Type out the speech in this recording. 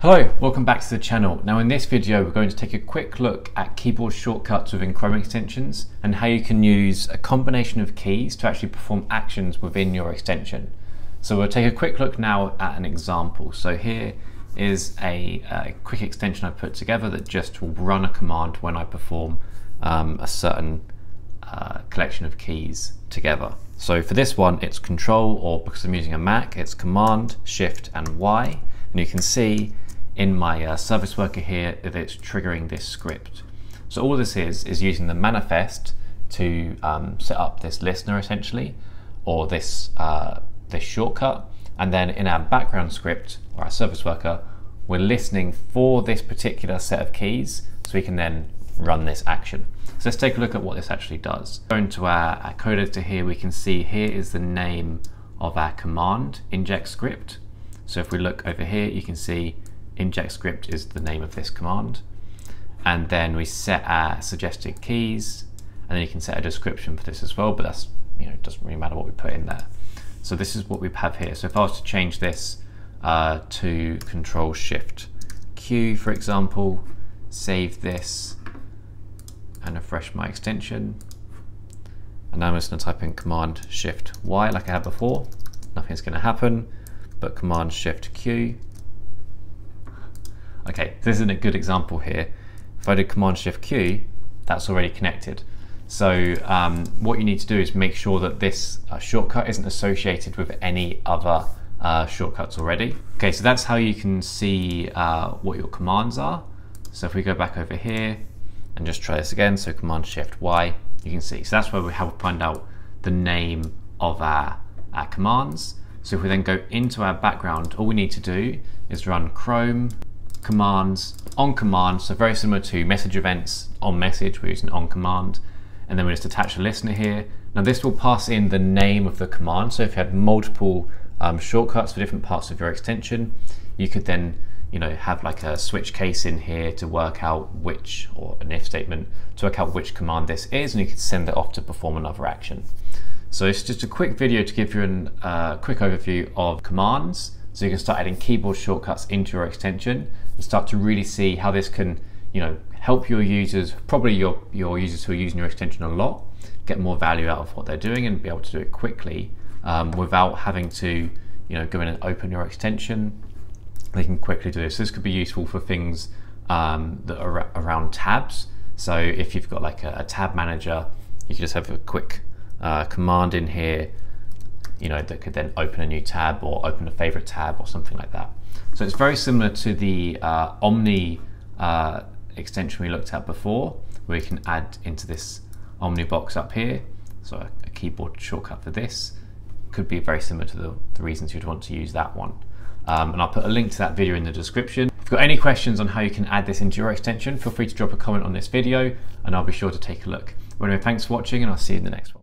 Hello, welcome back to the channel. Now in this video we're going to take a quick look at keyboard shortcuts within Chrome extensions and how you can use a combination of keys to actually perform actions within your extension. So we'll take a quick look now at an example. So here is a quick extension I put together that just will run a command when I perform a certain collection of keys together. So for this one it's Control, or because I'm using a Mac it's Command, Shift and Y, and you can see in my service worker here that it's triggering this script. So all this is using the manifest to set up this listener essentially, or this shortcut, and then in our background script or our service worker we're listening for this particular set of keys so we can then run this action. So let's take a look at what this actually does. Going to our code editor here, we can see here is the name of our command, inject script. So if we look over here you can see inject script is the name of this command, and then we set our suggested keys, and then you can set a description for this as well, but that's, you know, it doesn't really matter what we put in there. So this is what we have here. So if I was to change this to Control Shift Q for example, save this and refresh my extension, and now I'm just going to type in Command Shift Y like I had before, nothing's going to happen, but Command Shift Q. Okay, this isn't a good example here. If I did Command Shift Q, that's already connected. So what you need to do is make sure that this shortcut isn't associated with any other shortcuts already. Okay, so that's how you can see what your commands are. So if we go back over here and just try this again, so Command Shift Y, you can see. So that's where we help find out the name of our commands. So if we then go into our background, all we need to do is run Chrome commands on command. So very similar to message events on message, we're using on command, and then we just attach a listener here. Now this will pass in the name of the command. So if you had multiple shortcuts for different parts of your extension, you could then, you know, have like a switch case in here to work out which, or an if statement to work out which command this is, and you could send that off to perform another action. So it's just a quick video to give you a quick overview of commands, so you can start adding keyboard shortcuts into your extension and start to really see how this can, you know, help your users, probably your users who are using your extension a lot, get more value out of what they're doing and be able to do it quickly without having to, you know, go in and open your extension. They can quickly do this. So this could be useful for things that are around tabs. So if you've got like a tab manager, you can just have a quick command in here, you know, that could then open a new tab or open a favorite tab or something like that. So it's very similar to the Omni extension we looked at before, where you can add into this Omnibox up here. So a keyboard shortcut for this could be very similar to the reasons you'd want to use that one. And I'll put a link to that video in the description. If you've got any questions on how you can add this into your extension, feel free to drop a comment on this video and I'll be sure to take a look. Anyway, thanks for watching and I'll see you in the next one.